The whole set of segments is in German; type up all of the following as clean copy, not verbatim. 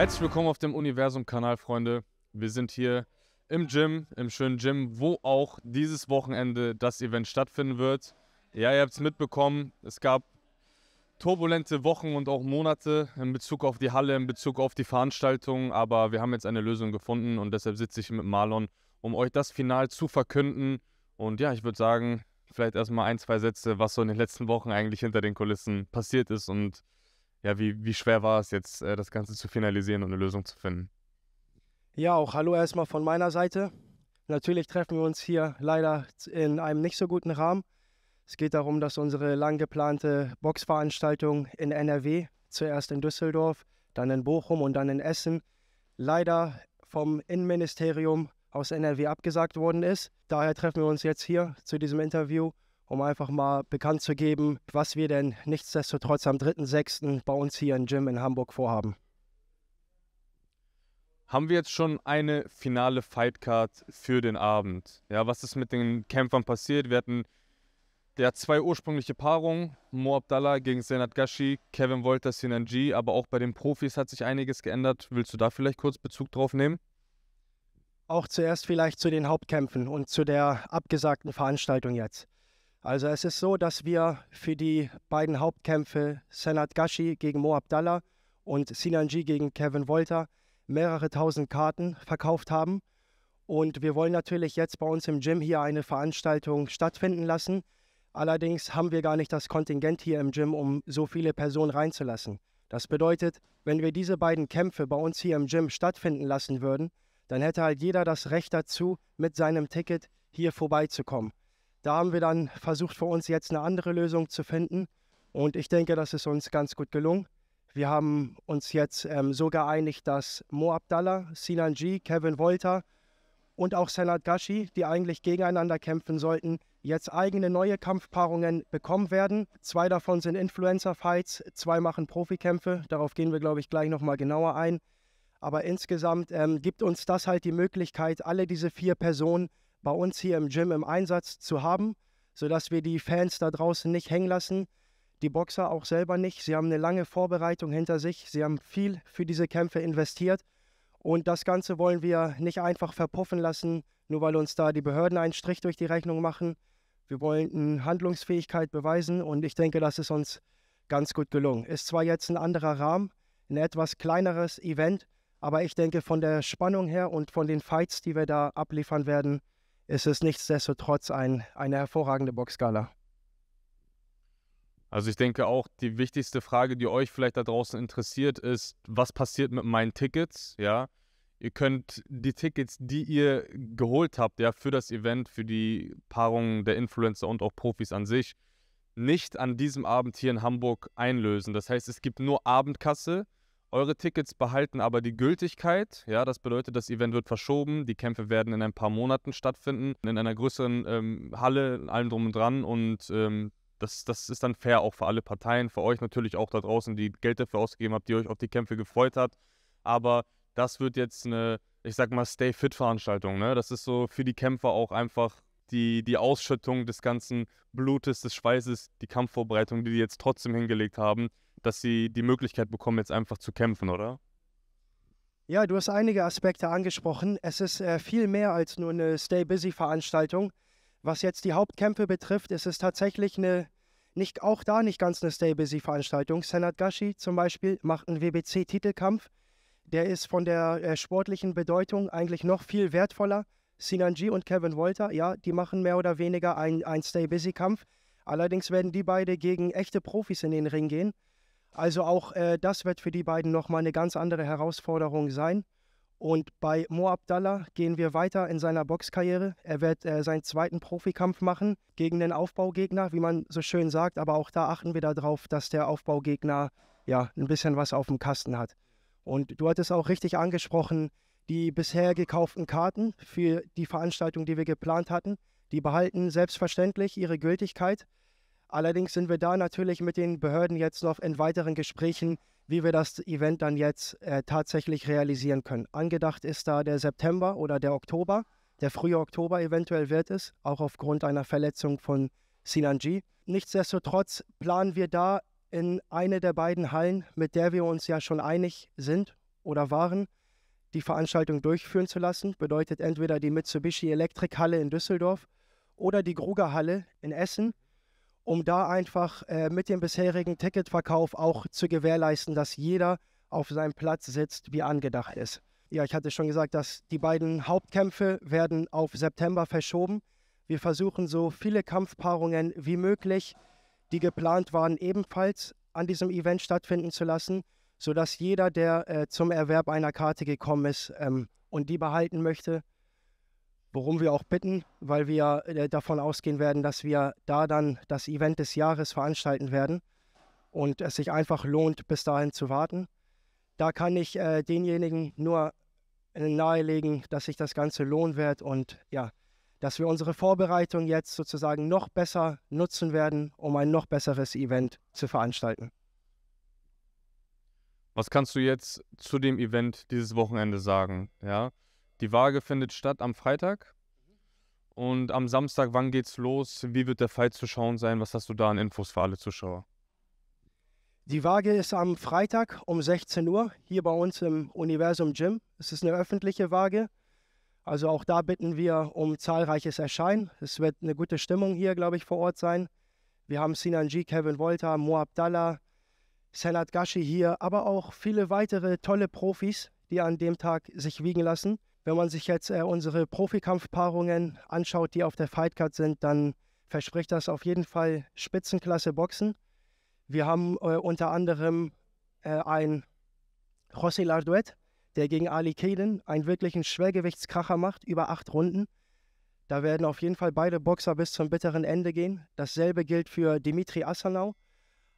Herzlich willkommen auf dem Universum-Kanal, Freunde. Wir sind hier im Gym, im schönen Gym, wo auch dieses Wochenende das Event stattfinden wird. Ja, ihr habt es mitbekommen, es gab turbulente Wochen und auch Monate in Bezug auf die Halle, in Bezug auf die Veranstaltung, aber wir haben jetzt eine Lösung gefunden und deshalb sitze ich mit Marlon, um euch das Final zu verkünden. Und ja, ich würde sagen, vielleicht erstmal ein, zwei Sätze, was so in den letzten Wochen eigentlich hinter den Kulissen passiert ist und ja, wie schwer war es jetzt, das Ganze zu finalisieren und eine Lösung zu finden? Ja, auch hallo erstmal von meiner Seite. Natürlich treffen wir uns hier leider in einem nicht so guten Rahmen. Es geht darum, dass unsere lang geplante Boxveranstaltung in NRW, zuerst in Düsseldorf, dann in Bochum und dann in Essen, leider vom Innenministerium aus NRW abgesagt worden ist. Daher treffen wir uns jetzt hier zu diesem Interview, um einfach mal bekannt zu geben, was wir denn nichtsdestotrotz am 3.6. bei uns hier im Gym in Hamburg vorhaben. Haben wir jetzt schon eine finale Fightcard für den Abend? Ja, was ist mit den Kämpfern passiert? Wir hatten ja zwei ursprüngliche Paarungen, Mo Abdallah gegen Senad Gashi, Kevin Wolter, Sinan G, aber auch bei den Profis hat sich einiges geändert. Willst du da vielleicht kurz Bezug drauf nehmen? Auch zuerst vielleicht zu den Hauptkämpfen und zu der abgesagten Veranstaltung jetzt. Also es ist so, dass wir für die beiden Hauptkämpfe Senad Gashi gegen Mo Abdallah und Sinan G gegen Kevin Wolter mehrere tausend Karten verkauft haben. Und wir wollen natürlich jetzt bei uns im Gym hier eine Veranstaltung stattfinden lassen. Allerdings haben wir gar nicht das Kontingent hier im Gym, um so viele Personen reinzulassen. Das bedeutet, wenn wir diese beiden Kämpfe bei uns hier im Gym stattfinden lassen würden, dann hätte halt jeder das Recht dazu, mit seinem Ticket hier vorbeizukommen. Da haben wir dann versucht, für uns jetzt eine andere Lösung zu finden und ich denke, das ist uns ganz gut gelungen. Wir haben uns jetzt so geeinigt, dass Mo Abdallah, Sinan G, Kevin Wolter und auch Senad Gashi, die eigentlich gegeneinander kämpfen sollten, jetzt eigene neue Kampfpaarungen bekommen werden. Zwei davon sind Influencer-Fights, zwei machen Profikämpfe, darauf gehen wir, glaube ich, gleich nochmal genauer ein. Aber insgesamt gibt uns das halt die Möglichkeit, alle diese vier Personen bei uns hier im Gym im Einsatz zu haben, sodass wir die Fans da draußen nicht hängen lassen, die Boxer auch selber nicht. Sie haben eine lange Vorbereitung hinter sich, sie haben viel für diese Kämpfe investiert und das Ganze wollen wir nicht einfach verpuffen lassen, nur weil uns da die Behörden einen Strich durch die Rechnung machen. Wir wollen Handlungsfähigkeit beweisen und ich denke, das ist uns ganz gut gelungen. Ist zwar jetzt ein anderer Rahmen, ein etwas kleineres Event, aber ich denke, von der Spannung her und von den Fights, die wir da abliefern werden, ist es nichtsdestotrotz eine hervorragende Boxgala. Also ich denke auch, die wichtigste Frage, die euch vielleicht da draußen interessiert, ist, was passiert mit meinen Tickets? Ja, ihr könnt die Tickets, die ihr geholt habt, ja, für das Event, für die Paarungen der Influencer und auch Profis an sich, nicht an diesem Abend hier in Hamburg einlösen. Das heißt, es gibt nur Abendkasse. Eure Tickets behalten aber die Gültigkeit. Ja, das bedeutet, das Event wird verschoben. Die Kämpfe werden in ein paar Monaten stattfinden, in einer größeren Halle, allem drum und dran. Und das ist dann fair auch für alle Parteien, für euch natürlich auch da draußen, die Geld dafür ausgegeben habt, die euch auf die Kämpfe gefreut hat. Aber das wird jetzt eine, ich sag mal, Stay-Fit-Veranstaltung. Ne? Das ist so für die Kämpfer auch einfach die Ausschüttung des ganzen Blutes, des Schweißes, die Kampfvorbereitung, die jetzt trotzdem hingelegt haben, dass sie die Möglichkeit bekommen, jetzt einfach zu kämpfen, oder? Ja, du hast einige Aspekte angesprochen. Es ist viel mehr als nur eine Stay-Busy-Veranstaltung. Was jetzt die Hauptkämpfe betrifft, ist es tatsächlich nicht ganz eine Stay-Busy-Veranstaltung. Senad Gashi zum Beispiel macht einen WBC-Titelkampf. Der ist von der sportlichen Bedeutung eigentlich noch viel wertvoller. Sinan G und Kevin Wolter, ja, die machen mehr oder weniger einen Stay-Busy-Kampf. Allerdings werden die beide gegen echte Profis in den Ring gehen. Also auch das wird für die beiden nochmal eine ganz andere Herausforderung sein. Und bei Mo Abdallah gehen wir weiter in seiner Boxkarriere. Er wird seinen zweiten Profikampf machen gegen den Aufbaugegner, wie man so schön sagt. Aber auch da achten wir darauf, dass der Aufbaugegner ja ein bisschen was auf dem Kasten hat. Und du hattest auch richtig angesprochen, die bisher gekauften Karten für die Veranstaltung, die wir geplant hatten, die behalten selbstverständlich ihre Gültigkeit. Allerdings sind wir da natürlich mit den Behörden jetzt noch in weiteren Gesprächen, wie wir das Event dann jetzt tatsächlich realisieren können. Angedacht ist da der September oder der Oktober, der frühe Oktober eventuell wird es, auch aufgrund einer Verletzung von Sinan G. Nichtsdestotrotz planen wir da in eine der beiden Hallen, mit der wir uns ja schon einig sind oder waren, die Veranstaltung durchführen zu lassen. Bedeutet entweder die Mitsubishi Electric Halle in Düsseldorf oder die Grugahalle in Essen, um da einfach mit dem bisherigen Ticketverkauf auch zu gewährleisten, dass jeder auf seinem Platz sitzt, wie angedacht ist. Ja, ich hatte schon gesagt, dass die beiden Hauptkämpfe werden auf September verschoben. Wir versuchen so viele Kampfpaarungen wie möglich, die geplant waren, ebenfalls an diesem Event stattfinden zu lassen, sodass jeder, der zum Erwerb einer Karte gekommen ist und die behalten möchte, worum wir auch bitten, weil wir davon ausgehen werden, dass wir da dann das Event des Jahres veranstalten werden und es sich einfach lohnt, bis dahin zu warten. Da kann ich denjenigen nur nahelegen, dass sich das Ganze lohnen wird und ja, dass wir unsere Vorbereitung jetzt sozusagen noch besser nutzen werden, um ein noch besseres Event zu veranstalten. Was kannst du jetzt zu dem Event dieses Wochenende sagen? Ja, die Waage findet statt am Freitag und am Samstag, wann geht's los? Wie wird der Fight zu schauen sein? Was hast du da an Infos für alle Zuschauer? Die Waage ist am Freitag um 16 Uhr hier bei uns im Universum Gym. Es ist eine öffentliche Waage. Also auch da bitten wir um zahlreiches Erscheinen. Es wird eine gute Stimmung hier, glaube ich, vor Ort sein. Wir haben Sinan G, Kevin Wolter, Mo Abdallah, Senad Gashi hier, aber auch viele weitere tolle Profis, die an dem Tag sich wiegen lassen. Wenn man sich jetzt unsere Profikampfpaarungen anschaut, die auf der Fightcard sind, dann verspricht das auf jeden Fall Spitzenklasse Boxen. Wir haben unter anderem einen José Larduet, der gegen Ali Kaden einen wirklichen Schwergewichtskracher macht, über 8 Runden. Da werden auf jeden Fall beide Boxer bis zum bitteren Ende gehen. Dasselbe gilt für Dimitri Assanau.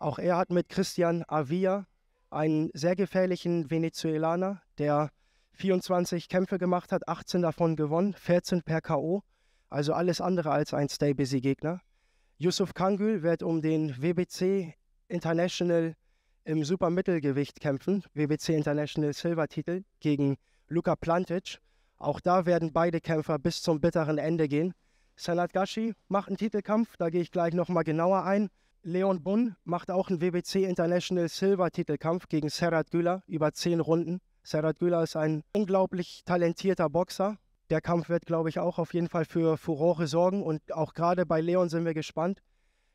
Auch er hat mit Christian Avia einen sehr gefährlichen Venezuelaner, der 24 Kämpfe gemacht hat, 18 davon gewonnen, 14 per K.O., also alles andere als ein Stay-Busy-Gegner. Yusuf Kangül wird um den WBC International im Supermittelgewicht kämpfen, WBC International Silbertitel gegen Luka Plantic. Auch da werden beide Kämpfer bis zum bitteren Ende gehen. Senad Gashi macht einen Titelkampf, da gehe ich gleich nochmal genauer ein. Leon Bunn macht auch einen WBC International Silbertitelkampf gegen Serhat Güler über 10 Runden. Serhat Güler ist ein unglaublich talentierter Boxer. Der Kampf wird, glaube ich, auch auf jeden Fall für Furore sorgen und auch gerade bei Leon sind wir gespannt.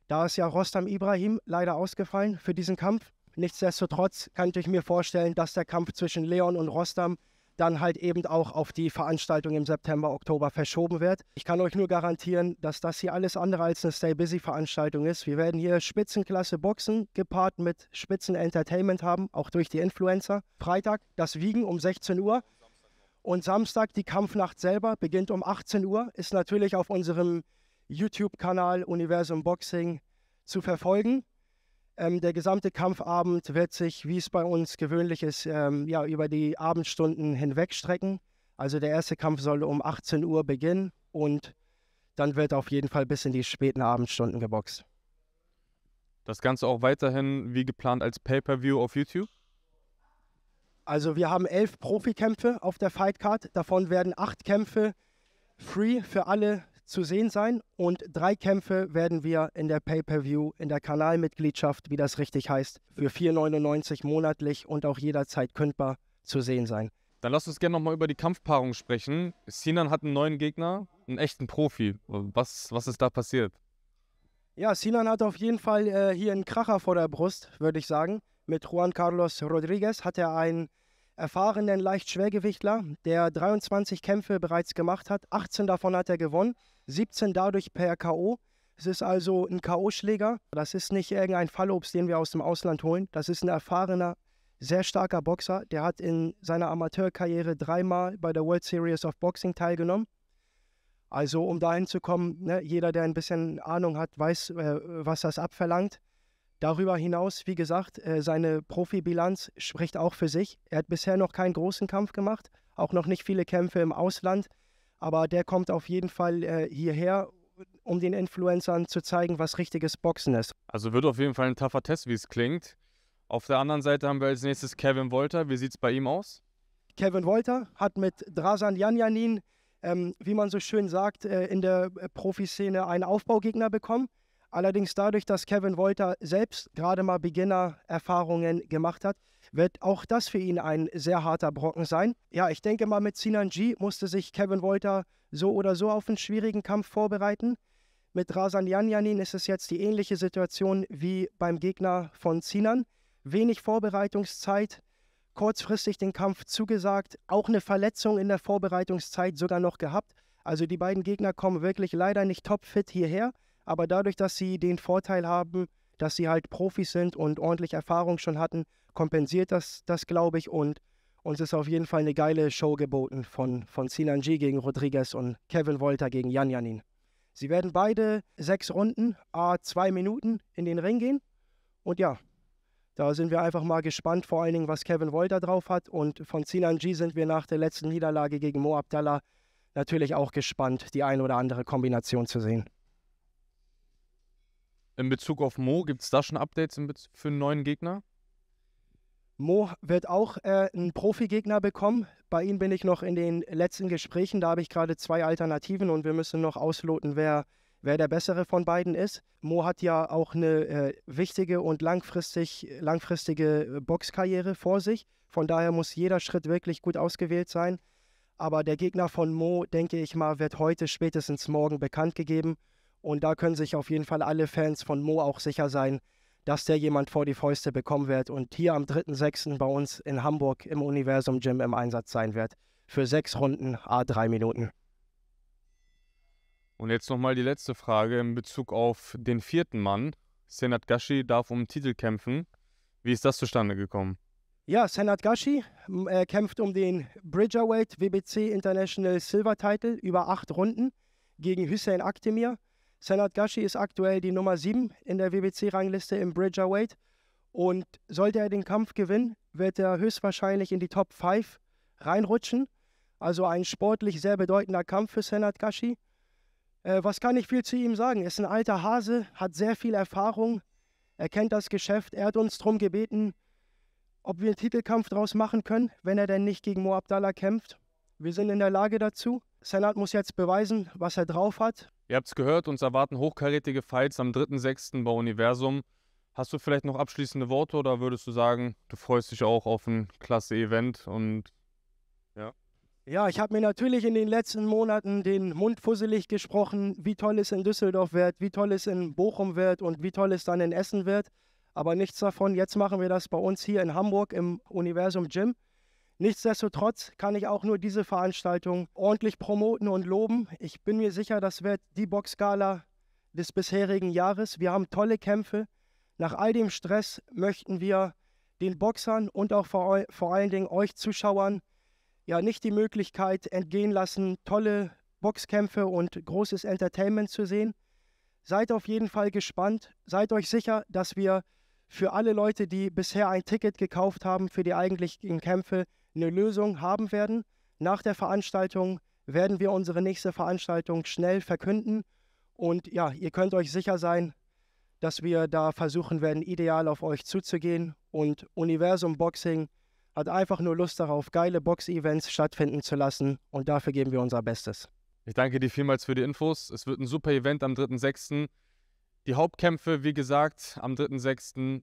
Da ist ja Rostam Ibrahim leider ausgefallen für diesen Kampf. Nichtsdestotrotz könnte ich mir vorstellen, dass der Kampf zwischen Leon und Rostam dann halt eben auch auf die Veranstaltung im September, Oktober verschoben wird. Ich kann euch nur garantieren, dass das hier alles andere als eine Stay-Busy-Veranstaltung ist. Wir werden hier Spitzenklasse Boxen gepaart mit Spitzen-Entertainment haben, auch durch die Influencer. Freitag das Wiegen um 16 Uhr und Samstag die Kampfnacht selber beginnt um 18 Uhr. Ist natürlich auf unserem YouTube-Kanal Universum Boxing zu verfolgen. Der gesamte Kampfabend wird sich, wie es bei uns gewöhnlich ist, über die Abendstunden hinwegstrecken. Also der erste Kampf soll um 18 Uhr beginnen und dann wird auf jeden Fall bis in die späten Abendstunden geboxt. Das Ganze auch weiterhin wie geplant als Pay-Per-View auf YouTube? Also wir haben 11 Profikämpfe auf der Fightcard. Davon werden 8 Kämpfe free für alle zu sehen sein und 3 Kämpfe werden wir in der Pay-Per-View, in der Kanalmitgliedschaft, wie das richtig heißt, für 4,99 € monatlich und auch jederzeit kündbar zu sehen sein. Dann lass uns gerne nochmal über die Kampfpaarung sprechen. Sinan hat einen neuen Gegner, einen echten Profi. Was ist da passiert? Ja, Sinan hat auf jeden Fall hier einen Kracher vor der Brust, würde ich sagen. Mit Juan Carlos Rodriguez hat er einen erfahrenen Leichtschwergewichtler, der 23 Kämpfe bereits gemacht hat. 18 davon hat er gewonnen, 17 dadurch per K.O. Es ist also ein K.O.-Schläger. Das ist nicht irgendein Fallobst, den wir aus dem Ausland holen. Das ist ein erfahrener, sehr starker Boxer. Der hat in seiner Amateurkarriere 3-mal bei der World Series of Boxing teilgenommen. Also um dahin zu kommen, ne, jeder, der ein bisschen Ahnung hat, weiß, was das abverlangt. Darüber hinaus, wie gesagt, seine Profibilanz spricht auch für sich. Er hat bisher noch keinen großen Kampf gemacht, auch noch nicht viele Kämpfe im Ausland. Aber der kommt auf jeden Fall hierher, um den Influencern zu zeigen, was richtiges Boxen ist. Also wird auf jeden Fall ein taffer Test, wie es klingt. Auf der anderen Seite haben wir als nächstes Kevin Wolter. Wie sieht es bei ihm aus? Kevin Wolter hat mit Drazan Janjanin, wie man so schön sagt, in der Profiszene einen Aufbaugegner bekommen. Allerdings dadurch, dass Kevin Wolter selbst gerade mal Beginner-Erfahrungen gemacht hat, wird auch das für ihn ein sehr harter Brocken sein. Ja, ich denke mal, mit Sinan G musste sich Kevin Wolter so oder so auf einen schwierigen Kampf vorbereiten. Mit Drazan Janjanin ist es jetzt die ähnliche Situation wie beim Gegner von Sinan. Wenig Vorbereitungszeit, kurzfristig den Kampf zugesagt, auch eine Verletzung in der Vorbereitungszeit sogar noch gehabt. Also die beiden Gegner kommen wirklich leider nicht topfit hierher, aber dadurch, dass sie den Vorteil haben, dass sie halt Profis sind und ordentlich Erfahrung schon hatten, kompensiert das glaube ich, und uns ist auf jeden Fall eine geile Show geboten von Sinan G gegen Rodriguez und Kevin Wolter gegen Janjanin. Sie werden beide 6 Runden, à 2 Minuten in den Ring gehen und ja, da sind wir einfach mal gespannt, vor allen Dingen, was Kevin Wolter drauf hat, und von Sinan G sind wir nach der letzten Niederlage gegen Mo Abdallah natürlich auch gespannt, die ein oder andere Kombination zu sehen. In Bezug auf Mo, gibt es da schon Updates für einen neuen Gegner? Mo wird auch einen Profi-Gegner bekommen. Bei ihm bin ich noch in den letzten Gesprächen. Da habe ich gerade 2 Alternativen und wir müssen noch ausloten, wer der bessere von beiden ist. Mo hat ja auch eine wichtige und langfristige Boxkarriere vor sich. Von daher muss jeder Schritt wirklich gut ausgewählt sein. Aber der Gegner von Mo, denke ich mal, wird heute, spätestens morgen bekannt gegeben. Und da können sich auf jeden Fall alle Fans von Mo auch sicher sein, dass der jemand vor die Fäuste bekommen wird und hier am 3.6. bei uns in Hamburg im Universum Gym im Einsatz sein wird. Für 6 Runden, à 3 Minuten. Und jetzt nochmal die letzte Frage in Bezug auf den 4. Mann. Senad Gashi darf um den Titel kämpfen. Wie ist das zustande gekommen? Ja, Senad Gashi kämpft um den Bridgerweight WBC International Silver Title über 8 Runden gegen Hussein Akdemir. Senad Gashi ist aktuell die Nummer 7 in der WBC-Rangliste im Bridgerweight. Und sollte er den Kampf gewinnen, wird er höchstwahrscheinlich in die Top 5 reinrutschen. Also ein sportlich sehr bedeutender Kampf für Senad Gashi. Was kann ich viel zu ihm sagen? Er ist ein alter Hase, hat sehr viel Erfahrung, er kennt das Geschäft. Er hat uns darum gebeten, ob wir einen Titelkampf daraus machen können, wenn er denn nicht gegen Mo Abdallah kämpft. Wir sind in der Lage dazu. Senad muss jetzt beweisen, was er drauf hat. Ihr habt es gehört, uns erwarten hochkarätige Fights am 3.6. bei Universum. Hast du vielleicht noch abschließende Worte oder würdest du sagen, du freust dich auch auf ein klasse Event? Und ja. Ja, ich habe mir natürlich in den letzten Monaten den Mund fusselig gesprochen, wie toll es in Düsseldorf wird, wie toll es in Bochum wird und wie toll es dann in Essen wird. Aber nichts davon, jetzt machen wir das bei uns hier in Hamburg im Universum Gym. Nichtsdestotrotz kann ich auch nur diese Veranstaltung ordentlich promoten und loben. Ich bin mir sicher, das wird die Boxgala des bisherigen Jahres. Wir haben tolle Kämpfe. Nach all dem Stress möchten wir den Boxern und auch vor allen Dingen euch Zuschauern ja nicht die Möglichkeit entgehen lassen, tolle Boxkämpfe und großes Entertainment zu sehen. Seid auf jeden Fall gespannt. Seid euch sicher, dass wir für alle Leute, die bisher ein Ticket gekauft haben für die eigentlichen Kämpfe, eine Lösung haben werden. Nach der Veranstaltung werden wir unsere nächste Veranstaltung schnell verkünden. Und ja, ihr könnt euch sicher sein, dass wir da versuchen werden, ideal auf euch zuzugehen. Und Universum Boxing hat einfach nur Lust darauf, geile Box-Events stattfinden zu lassen. Und dafür geben wir unser Bestes. Ich danke dir vielmals für die Infos. Es wird ein super Event am 3.6. Die Hauptkämpfe, wie gesagt, am 3.6.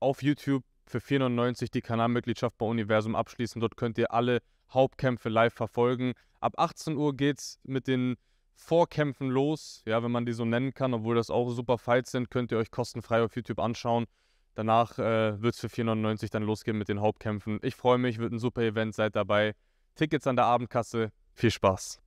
auf YouTube für 4,99 € die Kanalmitgliedschaft bei Universum abschließen. Dort könnt ihr alle Hauptkämpfe live verfolgen. Ab 18 Uhr geht es mit den Vorkämpfen los, ja, wenn man die so nennen kann, obwohl das auch super Fights sind, könnt ihr euch kostenfrei auf YouTube anschauen. Danach wird es für 4,99 € dann losgehen mit den Hauptkämpfen. Ich freue mich, wird ein super Event, seid dabei. Tickets an der Abendkasse, viel Spaß.